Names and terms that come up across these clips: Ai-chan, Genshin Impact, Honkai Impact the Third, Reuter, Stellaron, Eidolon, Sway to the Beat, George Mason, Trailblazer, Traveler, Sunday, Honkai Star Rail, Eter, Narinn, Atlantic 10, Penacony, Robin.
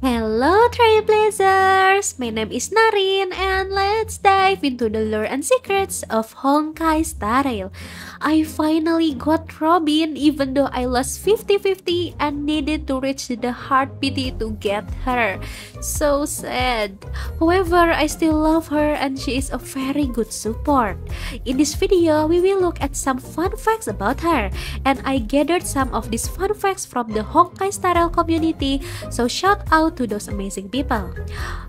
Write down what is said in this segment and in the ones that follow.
Hello Trailblazers, my name is Narinn and let's dive into the lore and secrets of Honkai Star Rail. I finally got Robin even though I lost 50-50 and needed to reach the hard pity to get her. So sad. However, I still love her and she is a very good support. In this video, we will look at some fun facts about her, and I gathered some of these fun facts from the Honkai Star Rail community, so shout out to those amazing people.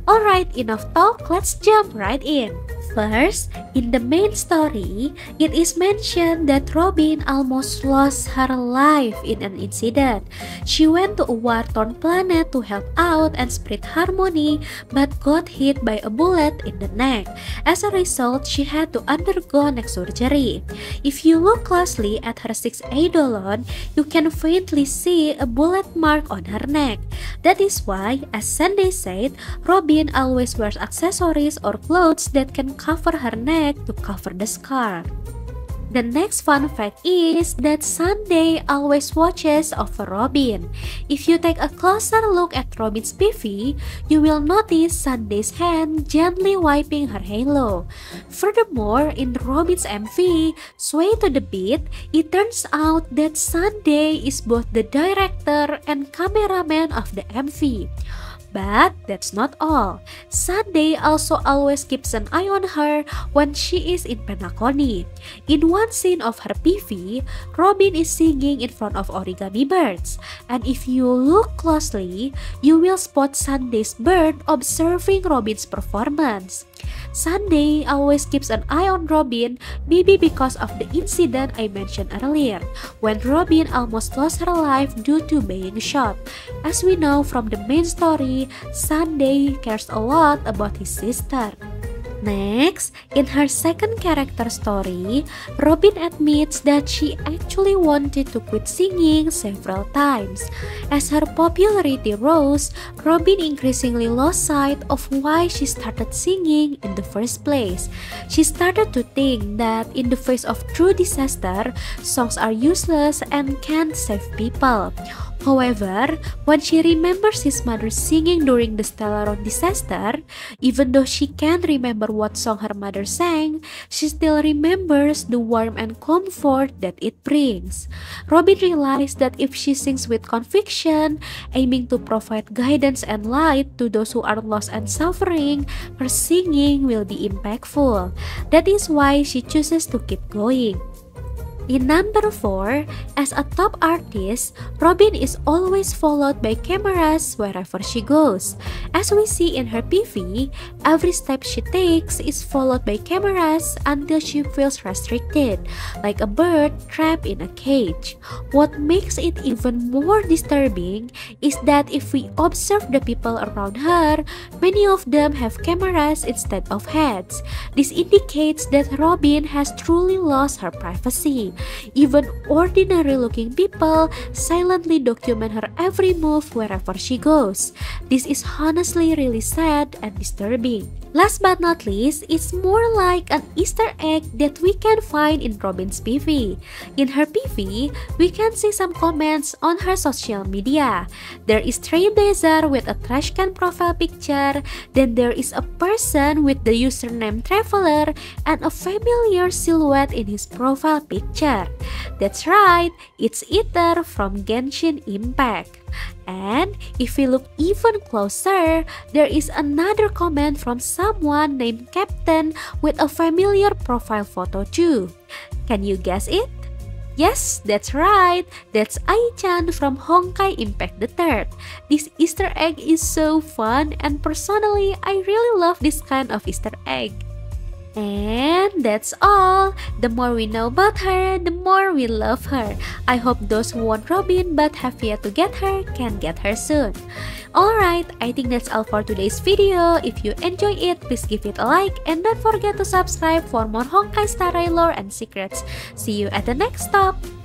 Alright, enough talk, let's jump right in. First, in the main story, it is mentioned that Robin almost lost her life in an incident. She went to a war-torn planet to help out and spread harmony, but got hit by a bullet in the neck. As a result, she had to undergo neck surgery. If you look closely at her sixth Eidolon, you can faintly see a bullet mark on her neck. That is why, as Sunday said, Robin always wears accessories or clothes that can cover her neck to cover the scar. The next fun fact is that Sunday always watches over Robin. If you take a closer look at Robin's PV, you will notice Sunday's hand gently wiping her halo. Furthermore, in Robin's MV, Sway to the Beat, it turns out that Sunday is both the director and cameraman of the MV. But that's not all. Sunday also always keeps an eye on her when she is in Penacony. In one scene of her PV, Robin is singing in front of origami birds. And if you look closely, you will spot Sunday's bird observing Robin's performance. Sunday always keeps an eye on Robin, maybe because of the incident I mentioned earlier, when Robin almost lost her life due to being shot. As we know from the main story, Sunday cares a lot about his sister. Next, in her second character story, Robin admits that she actually wanted to quit singing several times. As her popularity rose, Robin increasingly lost sight of why she started singing in the first place. She started to think that in the face of true disaster, songs are useless and can't save people. However, when she remembers his mother singing during the Stellaron disaster, even though she can't remember what song her mother sang, she still remembers the warmth and comfort that it brings. Robin realized that if she sings with conviction, aiming to provide guidance and light to those who are lost and suffering, her singing will be impactful. That is why she chooses to keep going. In number 4, as a top artist, Robin is always followed by cameras wherever she goes. As we see in her PV, every step she takes is followed by cameras until she feels restricted, like a bird trapped in a cage. What makes it even more disturbing is that if we observe the people around her, many of them have cameras instead of heads. This indicates that Robin has truly lost her privacy. Even ordinary-looking people silently document her every move wherever she goes. This is honestly really sad and disturbing. Last but not least, it's more like an Easter egg that we can find in Robin's PV. In her PV, we can see some comments on her social media. There is Trailblazer with a trash can profile picture, then there is a person with the username Traveler and a familiar silhouette in his profile picture. That's right, it's Eter from Genshin Impact. And if we look even closer, there is another comment from someone named Captain with a familiar profile photo too. Can you guess it? Yes, that's right, that's Ai-chan from Honkai Impact the Third. This Easter egg is so fun, and personally, I really love this kind of Easter egg. And that's all. The more we know about her, the more we love her. I hope those who want Robin but have yet to get her can get her soon. Alright, I think that's all for today's video. If you enjoy it, please give it a like and don't forget to subscribe for more Honkai Star Rail lore and secrets. See you at the next stop.